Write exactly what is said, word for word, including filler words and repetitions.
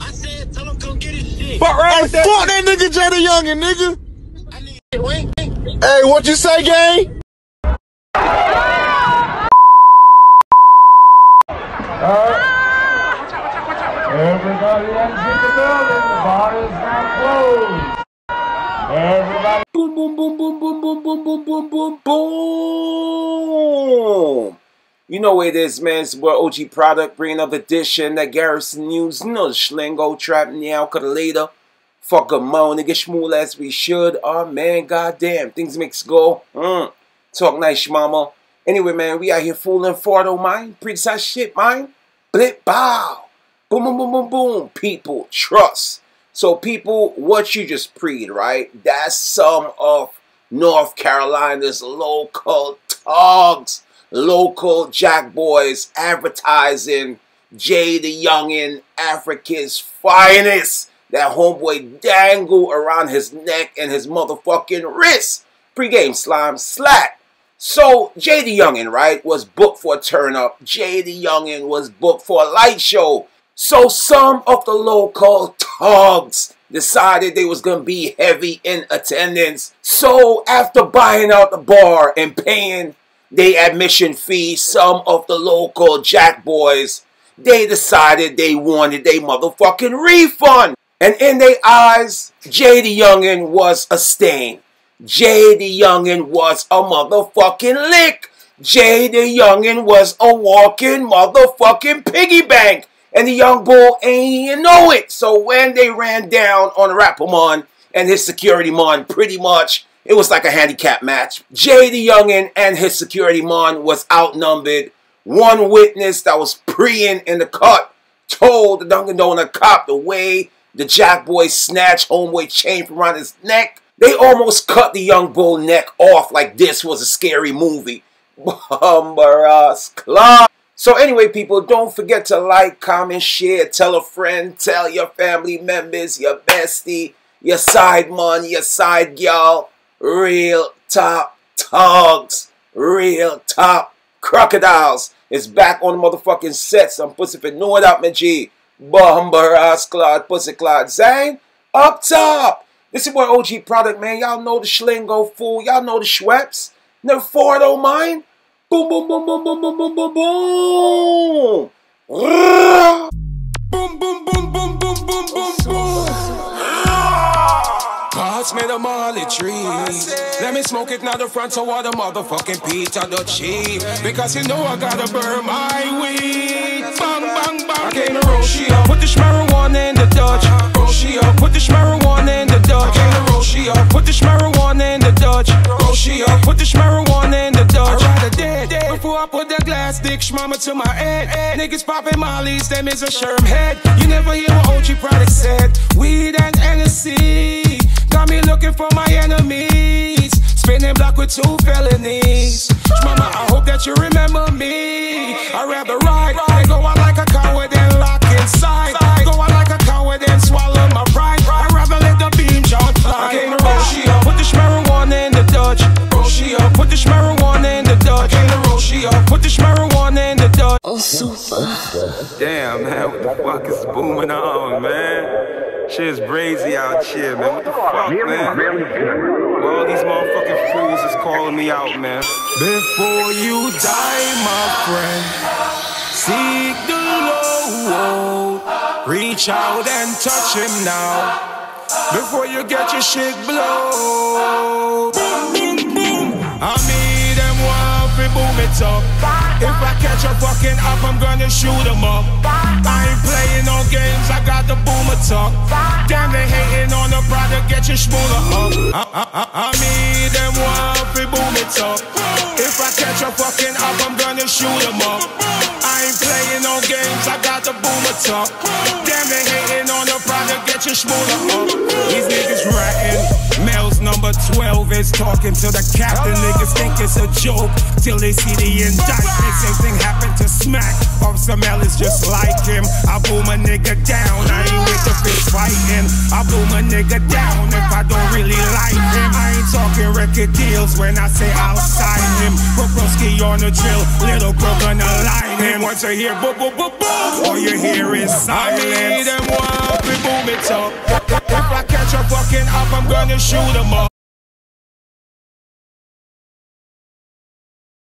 I said, tell him go get his shit. Fuck right hey, with that. Fuck that nigga JayDaYoungan, nigga. I need it. Wait, wait. Hey, what you say, gang? Everybody exit the building. The bar is now closed. Everybody. Boom, boom, boom, boom, boom, boom, boom, boom, boom, boom, boom. You know what it is, man. It's your O G Product, bringing up edition, that Garrison News, you know the Slingo trap now, cut later. Fuck a moan, nigga, shmool as we should. Oh, man, goddamn. Things makes go. Mm. Talk nice, mama. Anyway, man, we out here fooling Fardo, mine. Preach that shit, mine. Blip, bow. Boom, boom, boom, boom, boom. People, trust. So, people, what you just preed, right? That's some of North Carolina's local togs. Local Jack Boys advertising JayDaYoungan, Africa's finest. That homeboy dangle around his neck and his motherfucking wrist. Pre-game slime slap. So JayDaYoungan, right, was booked for a turn up. JayDaYoungan was booked for a light show. So some of the local thugs decided they was going to be heavy in attendance. So after buying out the bar and paying they admission fee, some of the local Jack Boys, they decided they wanted a motherfucking refund. And in their eyes, JayDaYoungan was a stain. JayDaYoungan was a motherfucking lick. JayDaYoungan was a walking motherfucking piggy bank. And the young bull ain't even know it. So when they ran down on Rappamon and his security mon, pretty much it was like a handicap match. JayDaYoungan and his security man was outnumbered. One witness that was preying in the cut told the Dunkin' Donut cop the way the Jack Boy snatched homeboy chain from around his neck. They almost cut the young bull neck off like this was a scary movie. So anyway, people, don't forget to like, comment, share, tell a friend, tell your family members, your bestie, your side man, your side y'all. Real Top Tugs, Real Top Crocodiles is back on the motherfucking set. Some pussy for know it out, my G. Bumber, ass clod, pussy clod, Zang, up top. This is my O G Product, man. Y'all know the Schlingo fool. Y'all know the Schweppes. Never forward on mine. Boom, boom, boom, boom, boom, boom, boom, boom, boom. Boom, boom, boom, boom, boom, boom, boom, boom. Pass me the molly trees. Let me smoke it now the front so all the motherfucking Peter the cheap. Because you know I gotta burn my weed. Bang, bang, bang. I came to Roshi up, put this marijuana in the Dutch. Roshi up, put this marijuana in the Dutch. I came to Roshi up, put this marijuana in the Dutch. Roshi up, put this marijuana in the Dutch. I rather dead before I put that glass dick shmama to my head. Niggas popping mollies, them is a sherm head. You never hear what O G Product said. Weed and N S C. Got me looking for my enemies. Spinning block with two felonies. Mama, I hope that you remember me. I'd rather ride. I go out like a coward and lock inside. I go out like a coward and swallow my pride. I'd rather let the beam jump fly. I came to Roshi up, put this marijuana in the Dutch. Roshi up, put this marijuana in the Dutch. I came to Roshi up, put this marijuana in the Dutch. Oh, super. Damn, man, what the fuck is booming on, man? Shit's Brazy out here, man. What the fuck, man? All these motherfucking fools is calling me out, man. Before you die, my friend, seek the Lord. Reach out and touch him now. Before you get your shit blow. Boom, boom, boom. I mean, them one fi boom it up. If I catch a fucking up, I'm gonna shoot him up. I ain't playing no games, I got the boomer talk. Damn, they hating on the product, get your schmooler up. I, I, I, I mean, them one fi boom it up. If I catch a fucking up, I'm gonna shoot him up. I ain't playing no games, I got the boomer talk. Damn, they hating on the product, get your schmooler up. These niggas ratting, Mel's number twelve is talking to the captain. Niggas think it's a joke, till they see the indictment. Same thing happened to Smack, Officer Mel is just like him. I boom a nigga down, I ain't with the fist fighting. I boom a nigga down if I don't really like him. I ain't talking record deals when I say I'll sign him. Bobrovsky on the drill, little bro gonna line him. Once you hear boom boom boom boom, all you hear is silence. I need them one it up. If I catch a fucking up, I'm gonna shoot him up.